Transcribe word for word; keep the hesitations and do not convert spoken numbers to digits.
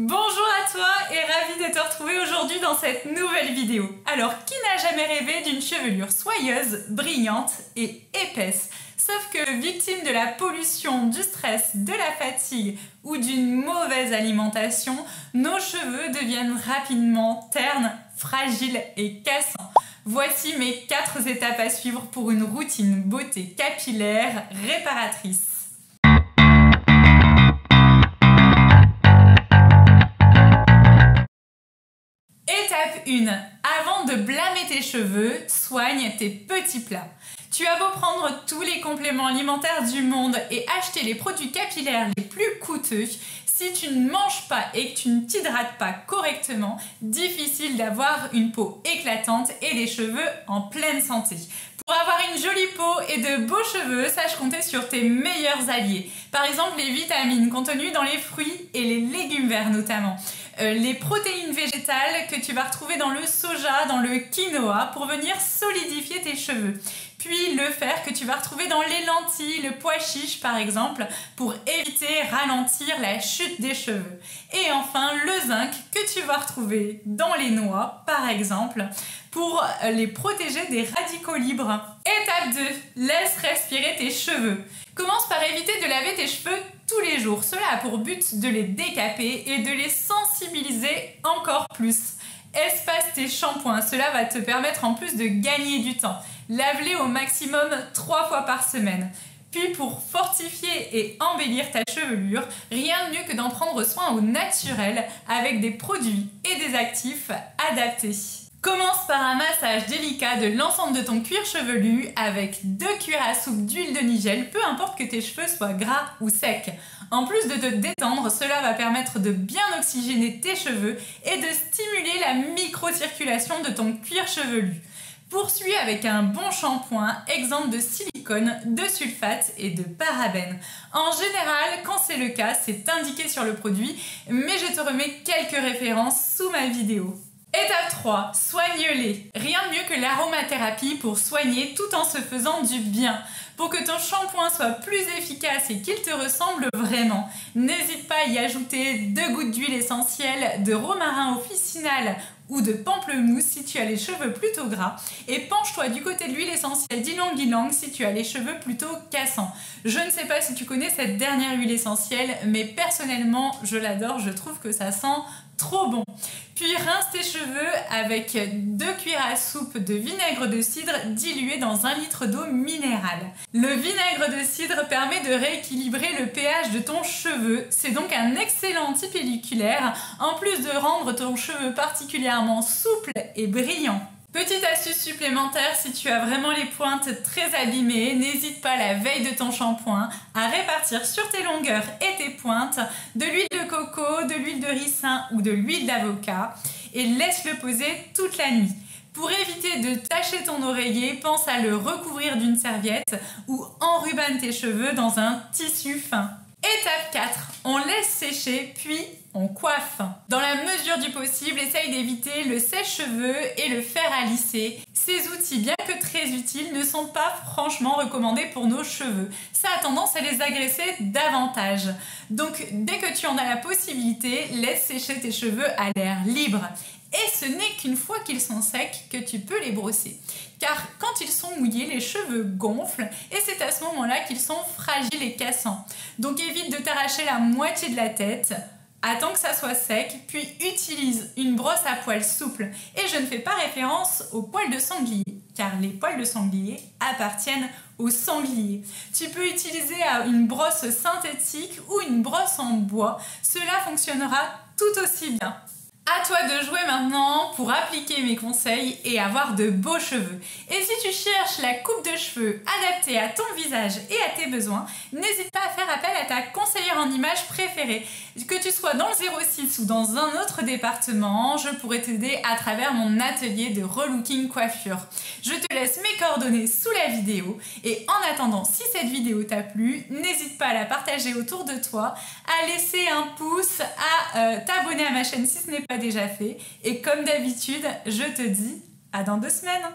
Bonjour à toi et ravie de te retrouver aujourd'hui dans cette nouvelle vidéo. Alors, qui n'a jamais rêvé d'une chevelure soyeuse, brillante et épaisse? Sauf que victime de la pollution, du stress, de la fatigue ou d'une mauvaise alimentation, nos cheveux deviennent rapidement ternes, fragiles et cassants. Voici mes quatre étapes à suivre pour une routine beauté capillaire réparatrice. Étape un. Avant de blâmer tes cheveux, soigne tes petits plats. Tu as beau prendre tous les compléments alimentaires du monde et acheter les produits capillaires les plus coûteux, si tu ne manges pas et que tu ne t'hydrates pas correctement, difficile d'avoir une peau éclatante et des cheveux en pleine santé. Pour avoir une jolie peau et de beaux cheveux, sache compter sur tes meilleurs alliés. Par exemple, les vitamines contenues dans les fruits et les légumes verts notamment. Euh, les protéines végétales que tu vas retrouver dans le soja, dans le quinoa, pour venir solidifier tes cheveux. Puis le fer que tu vas retrouver dans les lentilles, le pois chiche par exemple, pour éviter, ralentir la chute des cheveux. Et enfin le zinc que tu vas retrouver dans les noix par exemple, pour les protéger des radicaux libres. Étape deux. Laisse respirer tes cheveux. Commence par éviter de laver tes cheveux tous les jours. Cela a pour but de les décaper et de les sensibiliser encore plus. Espace tes shampoings, cela va te permettre en plus de gagner du temps. Lave-les au maximum trois fois par semaine. Puis pour fortifier et embellir ta chevelure, rien de mieux que d'en prendre soin au naturel avec des produits et des actifs adaptés. Commence par un massage délicat de l'ensemble de ton cuir chevelu avec deux cuillères à soupe d'huile de nigel, peu importe que tes cheveux soient gras ou secs. En plus de te détendre, cela va permettre de bien oxygéner tes cheveux et de stimuler la microcirculation de ton cuir chevelu. Poursuis avec un bon shampoing exempt de silicone, de sulfate et de parabènes. En général, quand c'est le cas, c'est indiqué sur le produit, mais je te remets quelques références sous ma vidéo. Étape trois. Soigne-les. Rien de mieux que l'aromathérapie pour soigner tout en se faisant du bien. Pour que ton shampoing soit plus efficace et qu'il te ressemble vraiment, n'hésite pas à y ajouter deux gouttes d'huile essentielle, de romarin officinal ou de pamplemousse si tu as les cheveux plutôt gras, et penche-toi du côté de l'huile essentielle d'ylang ylang si tu as les cheveux plutôt cassants. Je ne sais pas si tu connais cette dernière huile essentielle, mais personnellement je l'adore, je trouve que ça sent trop bon. Puis rince tes cheveux avec deux cuillères à soupe de vinaigre de cidre dilué dans un litre d'eau minérale. Le vinaigre de cidre permet de rééquilibrer le pH de ton cheveu, c'est donc un excellent anti-pelliculaire, en plus de rendre ton cheveu particulièrement souple et brillant. Petite astuce supplémentaire, si tu as vraiment les pointes très abîmées, n'hésite pas la veille de ton shampoing à répartir sur tes longueurs et tes pointes de l'huile de coco, de l'huile de ricin ou de l'huile d'avocat et laisse-le poser toute la nuit. Pour éviter de tacher ton oreiller, pense à le recouvrir d'une serviette ou enrubane tes cheveux dans un tissu fin. Étape quatre. On laisse sécher puis on coiffe. Dans la mesure du possible, essaye d'éviter le sèche-cheveux et le fer à lisser. Ces outils, bien que très utiles, ne sont pas franchement recommandés pour nos cheveux. Ça a tendance à les agresser davantage. Donc, dès que tu en as la possibilité, laisse sécher tes cheveux à l'air libre. Et ce n'est qu'une fois qu'ils sont secs que tu peux les brosser. Car quand ils sont mouillés, les cheveux gonflent et c'est à ce moment-là qu'ils sont fragiles et cassants. Donc évite de t'arracher la moitié de la tête, attends que ça soit sec, puis utilise une brosse à poils souple. Et je ne fais pas référence aux poils de sanglier, car les poils de sanglier appartiennent au sanglier. Tu peux utiliser une brosse synthétique ou une brosse en bois, cela fonctionnera tout aussi bien. À toi de jouer maintenant pour appliquer mes conseils et avoir de beaux cheveux. Et si tu cherches la coupe de cheveux adaptée à ton visage et à tes besoins, n'hésite pas à faire appel à ta conseillère en images préférée. Que tu sois dans le zéro six ou dans un autre département, je pourrais t'aider à travers mon atelier de relooking coiffure. Je te laisse mes coordonnées sous la vidéo et en attendant, si cette vidéo t'a plu, n'hésite pas à la partager autour de toi, à laisser un pouce, à euh, t'abonner à ma chaîne si ce n'est pas déjà fait et comme d'habitude je te dis à dans deux semaines.